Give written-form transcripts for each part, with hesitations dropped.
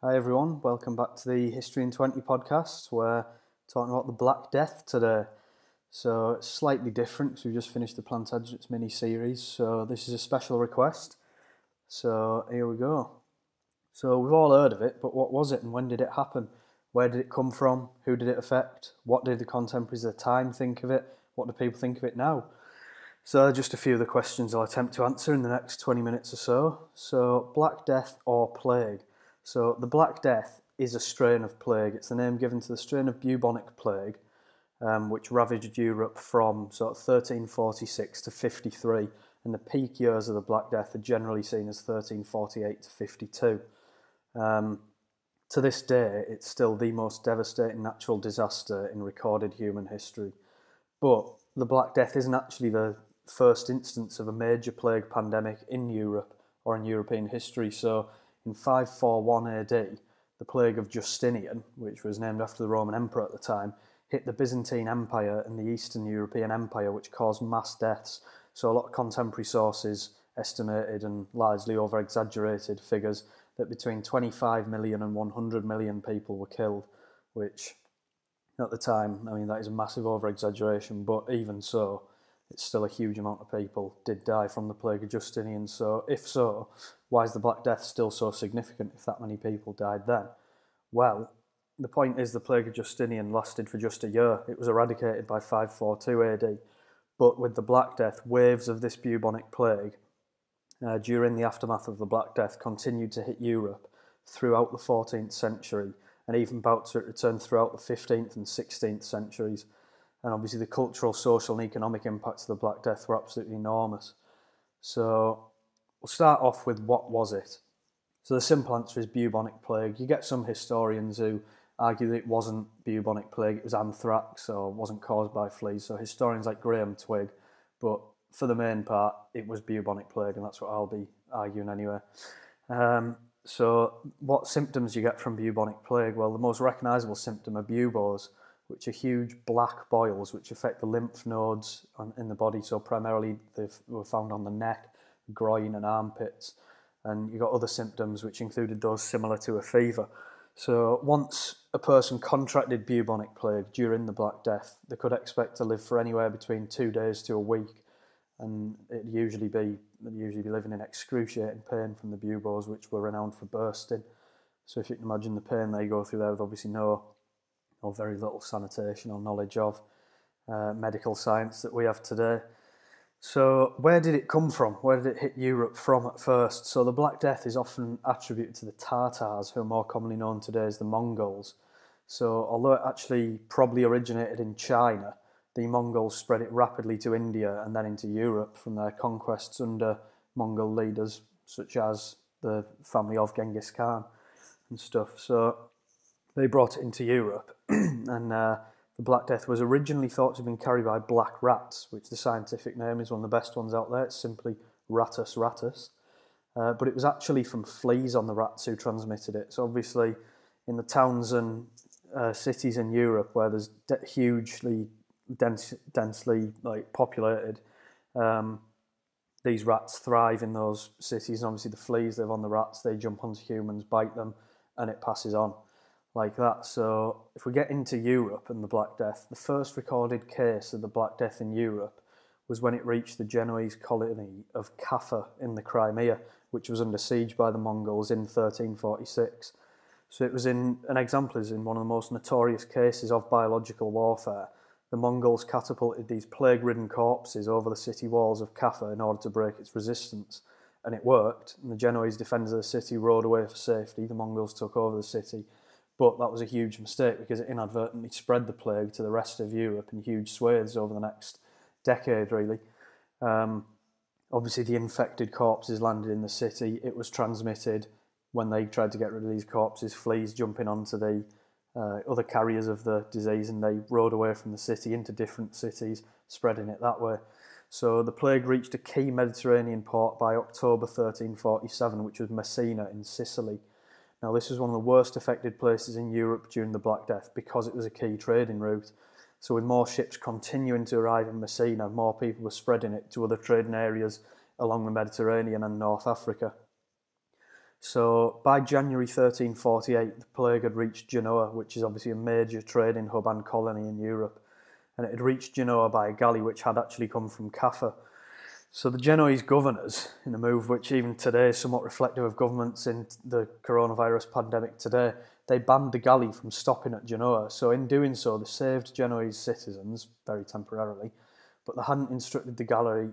Hi everyone, welcome back to the History in 20 podcast. We're talking about the Black Death today. So it's slightly different because we've just finished the Plantagenets mini-series, so this is a special request. So here we go. So we've all heard of it, but what was it and when did it happen? Where did it come from? Who did it affect? What did the contemporaries of the time think of it? What do people think of it now? So just a few of the questions I'll attempt to answer in the next 20 minutes or so. So Black Death or Plague? So the Black Death is a strain of plague. It's the name given to the strain of bubonic plague, which ravaged Europe from sort of 1346 to 53, and the peak years of the Black Death are generally seen as 1348 to 52. To this day, it's still the most devastating natural disaster in recorded human history. But the Black Death isn't actually the first instance of a major plague pandemic in Europe or in European history, so in 541 AD, the Plague of Justinian, which was named after the Roman Emperor at the time, hit the Byzantine Empire and the Eastern European Empire, which caused mass deaths. So a lot of contemporary sources estimated, and largely over-exaggerated figures, that between 25 million and 100 million people were killed, which at the time, I mean, that is a massive over-exaggeration, but even so, it's still a huge amount of people did die from the Plague of Justinian. So if so, why is the Black Death still so significant if that many people died then? Well, the point is the Plague of Justinian lasted for just a year. It was eradicated by 542 AD. But with the Black Death, waves of this bubonic plague during the aftermath of the Black Death continued to hit Europe throughout the 14th century and even about to return throughout the 15th and 16th centuries. And obviously the cultural, social and economic impacts of the Black Death were absolutely enormous. So we'll start off with what was it? So the simple answer is bubonic plague. You get some historians who argue that it wasn't bubonic plague, it was anthrax, or wasn't caused by fleas. So historians like Graham Twigg, but for the main part, it was bubonic plague, and that's what I'll be arguing anyway. So what symptoms you get from bubonic plague? Well, the most recognisable symptom are buboes, which are huge black boils which affect the lymph nodes in the body. So primarily they were found on the neck, groin and armpits. And you got other symptoms which included those similar to a fever. So once a person contracted bubonic plague during the Black Death, they could expect to live for anywhere between 2 days to a week. And they'd usually be living in excruciating pain from the buboes, which were renowned for bursting. So if you can imagine the pain they go through there with obviously no, or very little sanitation or knowledge of medical science that we have today. So where did it come from? Where did it hit Europe from at first? So the Black Death is often attributed to the Tartars, who are more commonly known today as the Mongols. So although it actually probably originated in China, the Mongols spread it rapidly to India and then into Europe from their conquests under Mongol leaders such as the family of Genghis Khan and stuff. So they brought it into Europe, and the Black Death was originally thought to have been carried by black rats, which the scientific name is one of the best ones out there. It's simply Rattus Rattus. But it was actually from fleas on the rats who transmitted it. So obviously in the towns and cities in Europe where there's hugely densely like populated, these rats thrive in those cities. And obviously the fleas live on the rats, they jump onto humans, bite them, and it passes on like that. So if we get into Europe and the Black Death, the first recorded case of the Black Death in Europe was when it reached the Genoese colony of Kaffa in the Crimea, which was under siege by the Mongols in 1346. So it was an example in one of the most notorious cases of biological warfare. The Mongols catapulted these plague-ridden corpses over the city walls of Kaffa in order to break its resistance, and it worked. And the Genoese defenders of the city rode away for safety. The Mongols took over the city. But that was a huge mistake because it inadvertently spread the plague to the rest of Europe in huge swathes over the next decade, really. Obviously, the infected corpses landed in the city. It was transmitted. When they tried to get rid of these corpses, fleas jumping onto the other carriers of the disease, and they rode away from the city into different cities, spreading it that way. So the plague reached a key Mediterranean port by October 1347, which was Messina in Sicily. Now, this was one of the worst affected places in Europe during the Black Death because it was a key trading route. So with more ships continuing to arrive in Messina, more people were spreading it to other trading areas along the Mediterranean and North Africa. So by January 1348, the plague had reached Genoa, which is obviously a major trading hub and colony in Europe. And it had reached Genoa by a galley which had actually come from Kaffa. So the Genoese governors, in a move which even today is somewhat reflective of governments in the coronavirus pandemic today, they banned the galley from stopping at Genoa. So in doing so, they saved Genoese citizens, very temporarily, but they hadn't instructed the galley,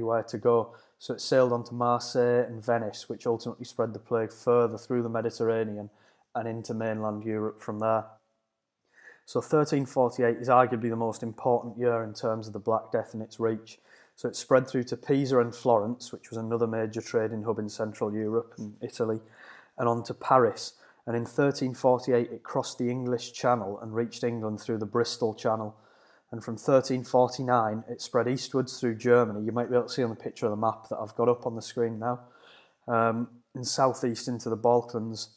where to go. So it sailed on to Marseille and Venice, which ultimately spread the plague further through the Mediterranean and into mainland Europe from there. So 1348 is arguably the most important year in terms of the Black Death and its reach. So it spread through to Pisa and Florence, which was another major trading hub in Central Europe and Italy, and on to Paris. And in 1348, it crossed the English Channel and reached England through the Bristol Channel. And from 1349, it spread eastwards through Germany. You might be able to see on the picture of the map that I've got up on the screen now, and southeast into the Balkans.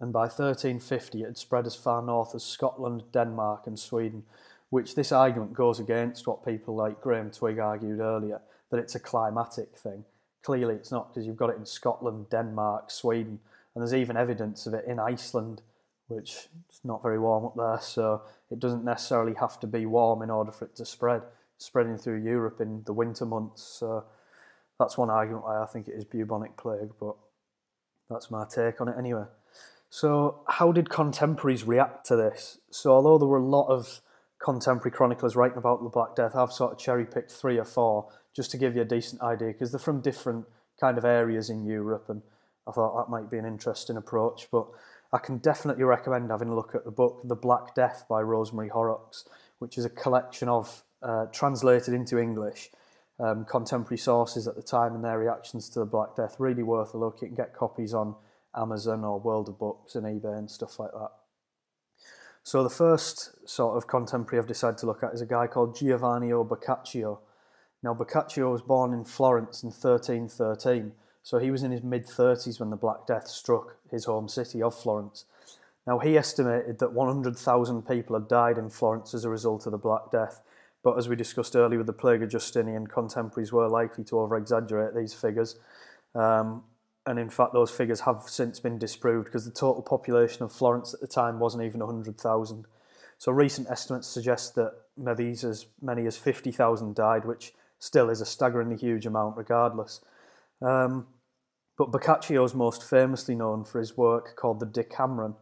And by 1350, it had spread as far north as Scotland, Denmark, and Sweden, which this argument goes against what people like Graham Twigg argued earlier, that it's a climatic thing. Clearly it's not, because you've got it in Scotland, Denmark, Sweden, and there's even evidence of it in Iceland, which it's not very warm up there, so it doesn't necessarily have to be warm in order for it to spread. It's spreading through Europe in the winter months, so that's one argument why I think it is bubonic plague, but that's my take on it anyway. So how did contemporaries react to this? So although there were a lot of contemporary chroniclers writing about the Black Death, I've sort of cherry-picked three or four just to give you a decent idea, because they're from different kind of areas in Europe, and I thought that might be an interesting approach. But I can definitely recommend having a look at the book The Black Death by Rosemary Horrocks, which is a collection of, translated into English, contemporary sources at the time and their reactions to the Black Death. Really worth a look. You can get copies on Amazon or World of Books and eBay and stuff like that. So the first sort of contemporary I've decided to look at is a guy called Giovanni Boccaccio. Now, Boccaccio was born in Florence in 1313, so he was in his mid-30s when the Black Death struck his home city of Florence. Now, he estimated that 100,000 people had died in Florence as a result of the Black Death, but as we discussed earlier with the Plague of Justinian, contemporaries were likely to over-exaggerate these figures. And in fact, those figures have since been disproved, because the total population of Florence at the time wasn't even 100,000. So recent estimates suggest that maybe as many as 50,000 died, which still is a staggeringly huge amount regardless. But Boccaccio is most famously known for his work called The Decameron,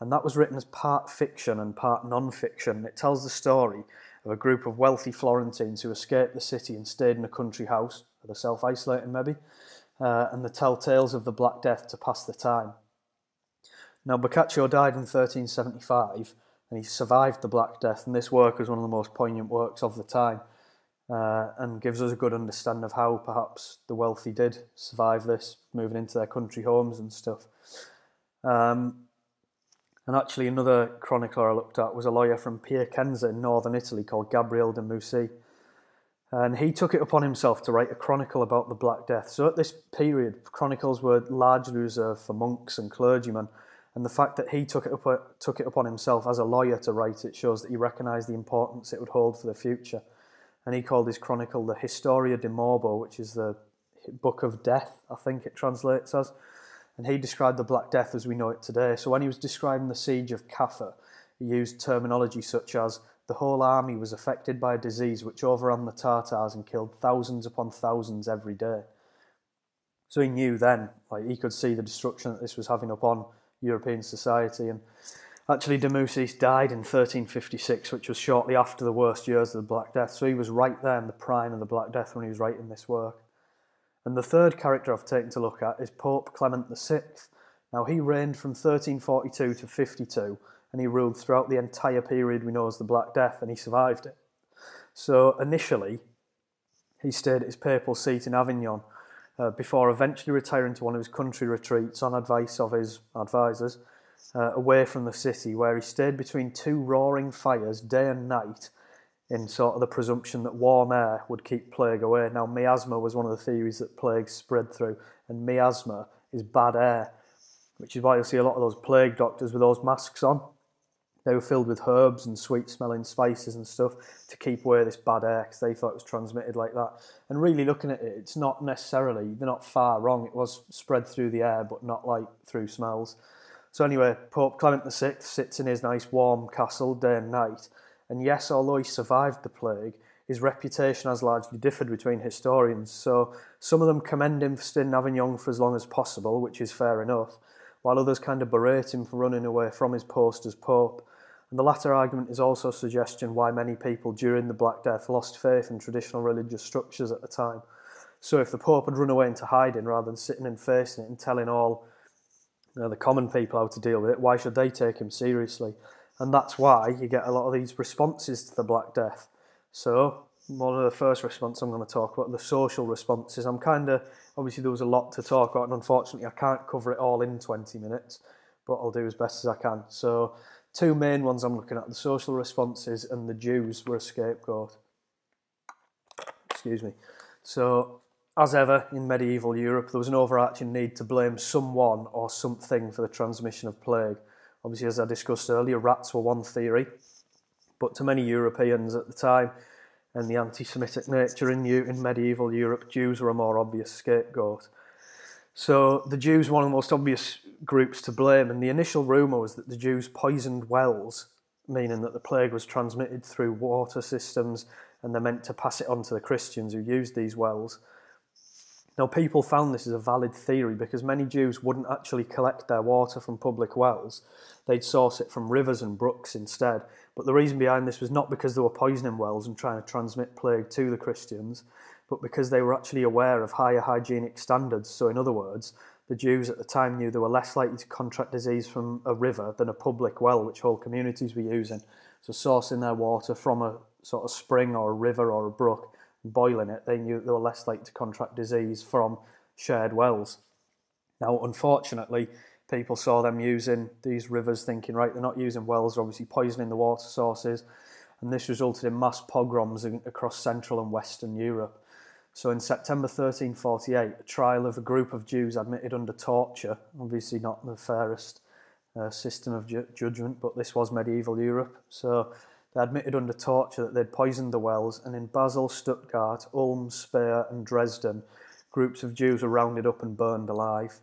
and that was written as part fiction and part non-fiction. It tells the story of a group of wealthy Florentines who escaped the city and stayed in a country house, or they're self-isolating maybe, and the telltales of the Black Death to pass the time. Now, Boccaccio died in 1375, and he survived the Black Death, and this work is one of the most poignant works of the time, and gives us a good understanding of how perhaps the wealthy did survive this, moving into their country homes and stuff. And actually, another chronicler I looked at was a lawyer from Piacenza in northern Italy called Gabriele de Mussi. And he took it upon himself to write a chronicle about the Black Death. So at this period, chronicles were largely reserved for monks and clergymen. And the fact that he took it upon himself as a lawyer to write it shows that he recognised the importance it would hold for the future. And he called his chronicle the Historia de Morbo, which is the Book of Death, I think it translates as. And he described the Black Death as we know it today. So when he was describing the siege of Kaffa, he used terminology such as, the whole army was affected by a disease which overran the Tartars and killed thousands upon thousands every day. So he knew then, like, he could see the destruction that this was having upon European society. And actually, de Mussis died in 1356, which was shortly after the worst years of the Black Death. So he was right there in the prime of the Black Death when he was writing this work. And the third character I've taken to look at is Pope Clement VI. Now, he reigned from 1342 to 52. And he ruled throughout the entire period we know as the Black Death, and he survived it. So initially, he stayed at his papal seat in Avignon before eventually retiring to one of his country retreats on advice of his advisors, away from the city, where he stayed between two roaring fires day and night in sort of the presumption that warm air would keep plague away. Now, miasma was one of the theories that plague spread through, and miasma is bad air, which is why you'll see a lot of those plague doctors with those masks on. They were filled with herbs and sweet-smelling spices and stuff to keep away this bad air, because they thought it was transmitted like that. And really looking at it, it's not necessarily, they're not far wrong. It was spread through the air, but not like through smells. So anyway, Pope Clement VI sits in his nice warm castle day and night. And yes, although he survived the plague, his reputation has largely differed between historians. So some of them commend him for staying in Avignon for as long as possible, which is fair enough, while others kind of berate him for running away from his post as Pope. And the latter argument is also a suggestion why many people during the Black Death lost faith in traditional religious structures at the time. So if the Pope had run away into hiding rather than sitting and facing it and telling all the common people how to deal with it, why should they take him seriously? And that's why you get a lot of these responses to the Black Death. So one of the first responses I'm going to talk about, the social responses. I'm kind of, obviously there was a lot to talk about, and unfortunately I can't cover it all in 20 minutes, but I'll do as best as I can. So two main ones I'm looking at, the social responses, and the Jews were a scapegoat. Excuse me. So as ever in medieval Europe, there was an overarching need to blame someone or something for the transmission of plague. Obviously, as I discussed earlier, rats were one theory. But to many Europeans at the time, and the anti-Semitic nature in medieval Europe, Jews were a more obvious scapegoat. So the Jews were one of the most obvious groups to blame, and the initial rumour was that the Jews poisoned wells, meaning that the plague was transmitted through water systems, and they're meant to pass it on to the Christians who used these wells. Now, people found this as a valid theory because many Jews wouldn't actually collect their water from public wells. They'd source it from rivers and brooks instead. But the reason behind this was not because they were poisoning wells and trying to transmit plague to the Christians, but because they were actually aware of higher hygienic standards. So in other words, the Jews at the time knew they were less likely to contract disease from a river than a public well, which whole communities were using. So sourcing their water from a sort of spring or a river or a brook, boiling it, they knew they were less likely to contract disease from shared wells. Now, unfortunately, people saw them using these rivers thinking, right, they're not using wells, they're obviously poisoning the water sources, and this resulted in mass pogroms across Central and Western Europe. So in September 1348, a trial of a group of Jews admitted under torture, obviously not the fairest system of judgment, but this was medieval Europe. So they admitted under torture that they'd poisoned the wells, and in Basel, Stuttgart, Ulm, Speyer and Dresden, groups of Jews were rounded up and burned alive.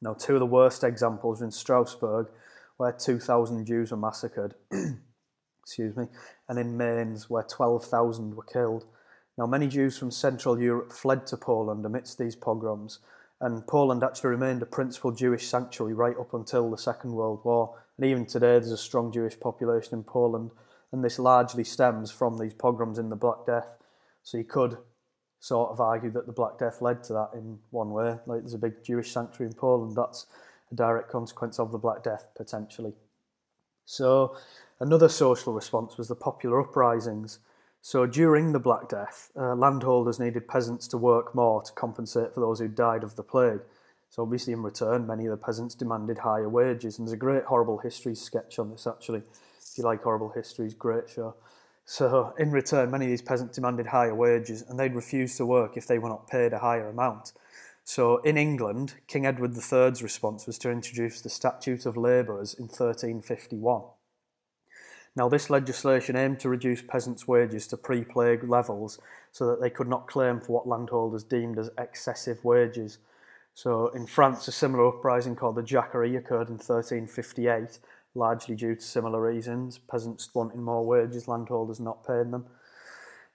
Now, two of the worst examples were in Strasbourg, where 2,000 Jews were massacred, excuse me, and in Mainz, where 12,000 were killed. Now, many Jews from Central Europe fled to Poland amidst these pogroms, and Poland actually remained a principal Jewish sanctuary right up until the Second World War, and even today there's a strong Jewish population in Poland. And this largely stems from these pogroms in the Black Death. So you could sort of argue that the Black Death led to that in one way. Like, there's a big Jewish sanctuary in Poland. That's a direct consequence of the Black Death, potentially. So another social response was the popular uprisings. So during the Black Death, landholders needed peasants to work more to compensate for those who died of the plague. So obviously in return, many of the peasants demanded higher wages. And there's a great Horrible Histories sketch on this, actually. If you like Horrible Histories, great show. So in return, many of these peasants demanded higher wages, and they'd refuse to work if they were not paid a higher amount. So in England, King Edward III's response was to introduce the Statute of Labourers in 1351. Now, this legislation aimed to reduce peasants' wages to pre-plague levels so that they could not claim for what landholders deemed as excessive wages. So in France, a similar uprising called the Jacquerie occurred in 1358, largely due to similar reasons, peasants wanting more wages, landholders not paying them.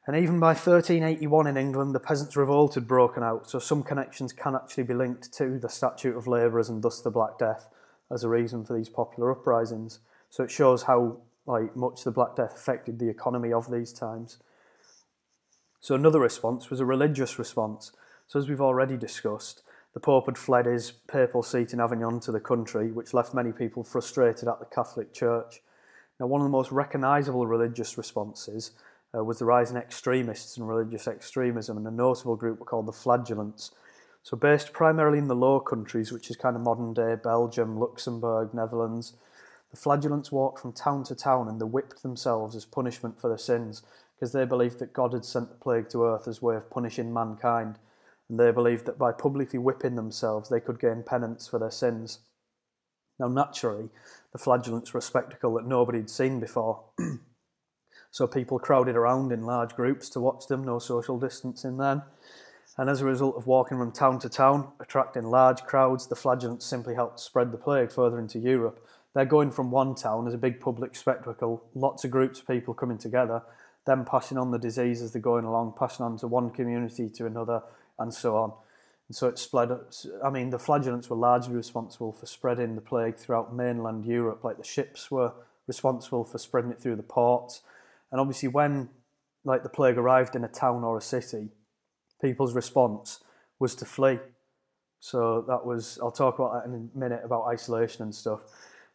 And even by 1381 in England, the peasants' revolt had broken out, so some connections can actually be linked to the Statute of Labourers and thus the Black Death as a reason for these popular uprisings. So it shows how much the Black Death affected the economy of these times. So another response was a religious response. So as we've already discussed, the Pope had fled his papal seat in Avignon to the country, which left many people frustrated at the Catholic Church. Now, one of the most recognisable religious responses was the rise in extremists and religious extremism, and a notable group were called the Flagellants. So based primarily in the Low Countries, which is kind of modern-day Belgium, Luxembourg, Netherlands, the Flagellants walked from town to town and they whipped themselves as punishment for their sins, because they believed that God had sent the plague to earth as a way of punishing mankind. And they believed that by publicly whipping themselves, they could gain penance for their sins. Now, naturally, the flagellants were a spectacle that nobody had seen before. So people crowded around in large groups to watch them, no social distancing then. And as a result of walking from town to town, attracting large crowds, the flagellants simply helped spread the plague further into Europe. They're going from one town as a big public spectacle, lots of groups of people coming together, then passing on the disease as they're going along, passing on to one community to another, and so on. And so it spread. I mean, the flagellants were largely responsible for spreading the plague throughout mainland Europe, like the ships were responsible for spreading it through the ports. And obviously when like the plague arrived in a town or a city, people's response was to flee. So that was, I'll talk about that in a minute, about isolation and stuff.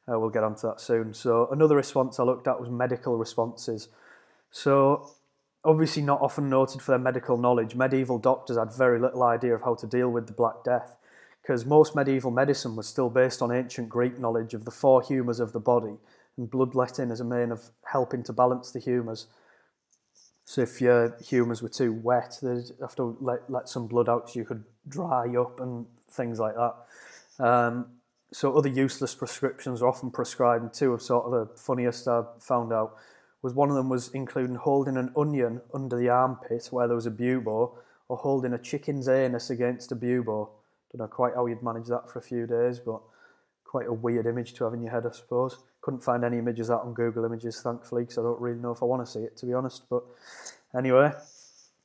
We'll get onto that soon. So another response I looked at was medical responses. So obviously not often noted for their medical knowledge, medieval doctors had very little idea of how to deal with the Black Death, because most medieval medicine was still based on ancient Greek knowledge of the four humours of the body, and bloodletting as a main of helping to balance the humours. So if your humours were too wet, they'd have to let some blood out so you could dry up and things like that. So other useless prescriptions are often prescribed, and two of sort of the funniest I found out was one of them was including holding an onion under the armpit where there was a bubo, or holding a chicken's anus against a bubo. Don't know quite how you'd manage that for a few days, but quite a weird image to have in your head, I suppose. Couldn't find any images out on Google Images, thankfully, because I don't really know if I want to see it, to be honest. But anyway,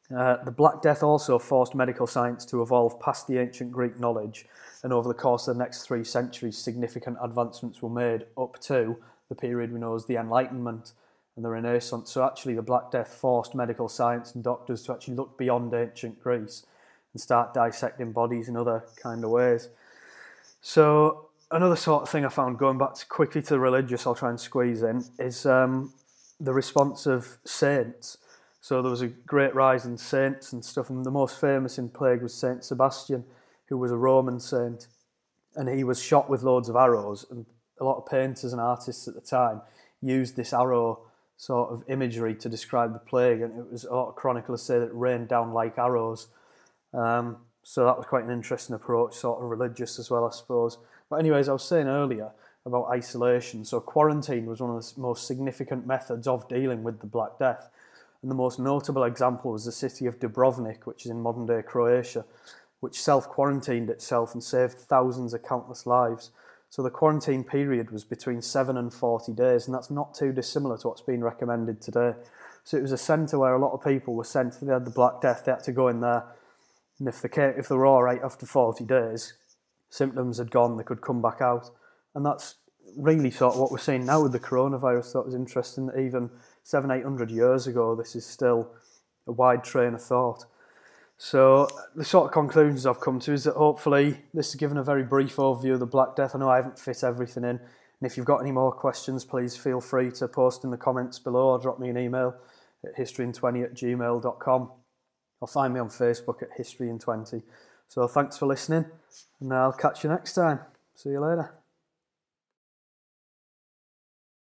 the Black Death also forced medical science to evolve past the ancient Greek knowledge, and over the course of the next 3 centuries, significant advancements were made up to the period we know as the Enlightenment and the Renaissance. So actually, the Black Death forced medical science and doctors to actually look beyond ancient Greece and start dissecting bodies in other kind of ways. So another sort of thing I found, going back quickly to the religious, I'll try and squeeze in, is the response of saints. So there was a great rise in saints and stuff, and the most famous in plague was Saint Sebastian, who was a Roman saint, and he was shot with loads of arrows, and a lot of painters and artists at the time used this arrow sort of imagery to describe the plague, and it was chroniclers say that it rained down like arrows. So that was quite an interesting approach, sort of religious as well, I suppose. But anyways, I was saying earlier about isolation. So quarantine was one of the most significant methods of dealing with the Black Death. And the most notable example was the city of Dubrovnik, which is in modern-day Croatia, which self-quarantined itself and saved thousands of countless lives. So the quarantine period was between 7 and 40 days, and that's not too dissimilar to what's been recommended today. So it was a centre where a lot of people were sent, if they had the Black Death, they had to go in there, and if they were all right after 40 days, symptoms had gone, they could come back out. And that's really sort of what we're seeing now with the coronavirus. That was interesting that even 700-800 years ago, this is still a wide train of thought. So the sort of conclusions I've come to is that hopefully this has given a very brief overview of the Black Death. I know I haven't fit everything in, and if you've got any more questions, please feel free to post in the comments below or drop me an email at historyin20@gmail.com, or find me on Facebook at historyin20. So thanks for listening, and I'll catch you next time. See you later.